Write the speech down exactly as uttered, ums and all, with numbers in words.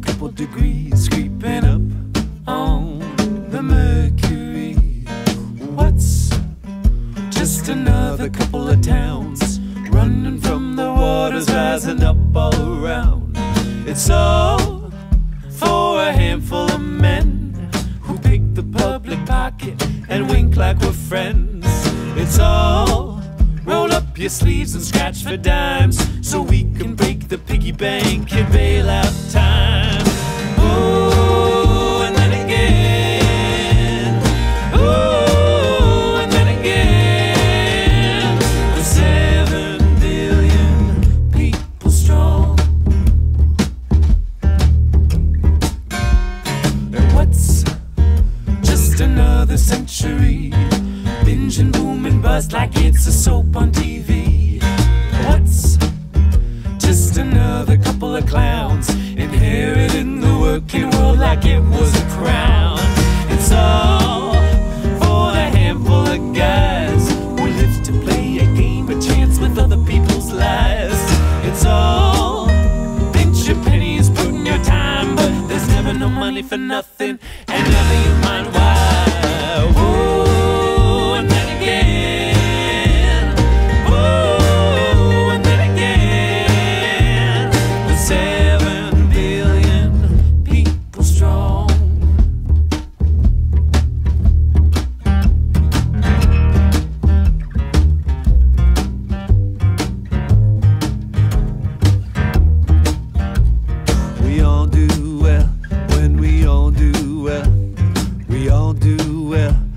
couple degrees, creeping up on the mercury. What's just another couple of towns, running from the waters, rising up all around? It's all for a handful of men who pick the public pocket and wink like we're friends. It's all roll up your sleeves and scratch for dimes, so we can break the piggy bank and bail out time. Ooh, and then again, ooh, and then again, we're seven billion people strong. And what's just another century, engine booming buzz like it's a soap on T V? What's just another couple of clowns, inheriting the working world like it was a crown? It's all for the handful of guys who live to play a game of chance with other people's lives. It's all pinch your pennies, putting your time, but there's never no money for nothing, and never you mind why. Do well, when we all do well, we all do well.